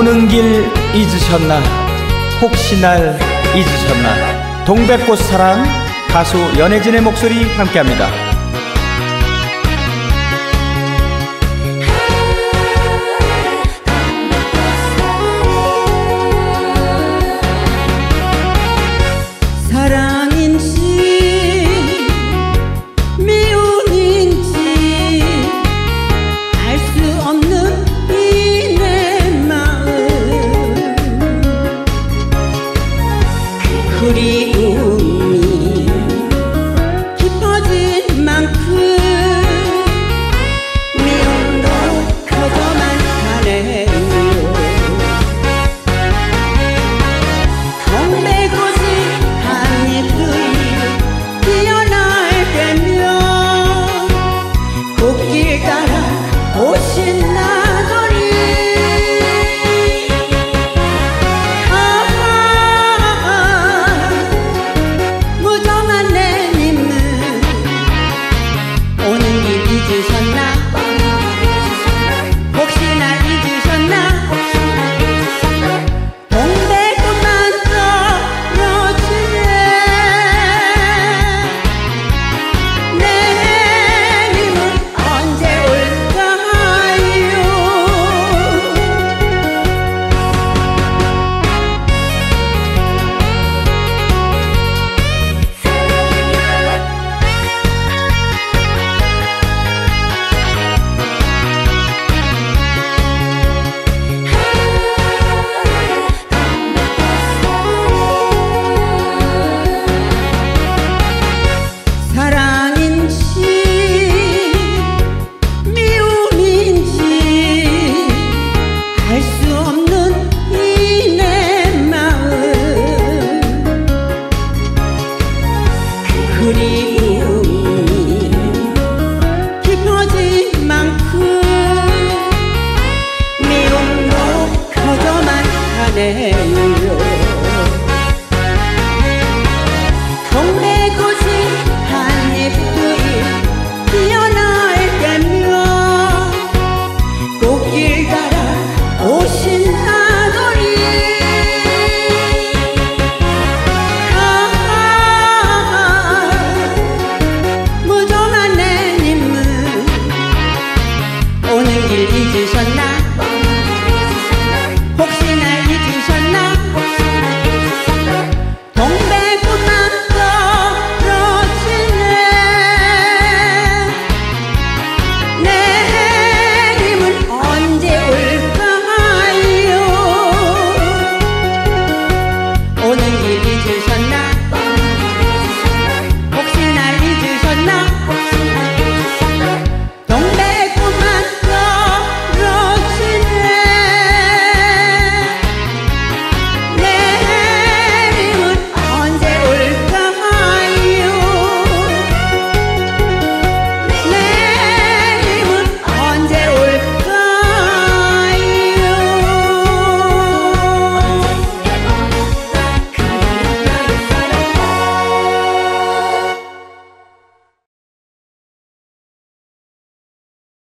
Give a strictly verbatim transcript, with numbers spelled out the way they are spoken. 오는 길 잊으셨나, 혹시 날 잊으셨나. 동백꽃사랑, 가수 연혜진의 목소리 함께합니다. 그리움이 깊어진 만큼 미움도 커져만 가네요. 동백꽃이 한 입을 피어날 때면 꽃길 따라 오신 날 오는 길 잊으셨나?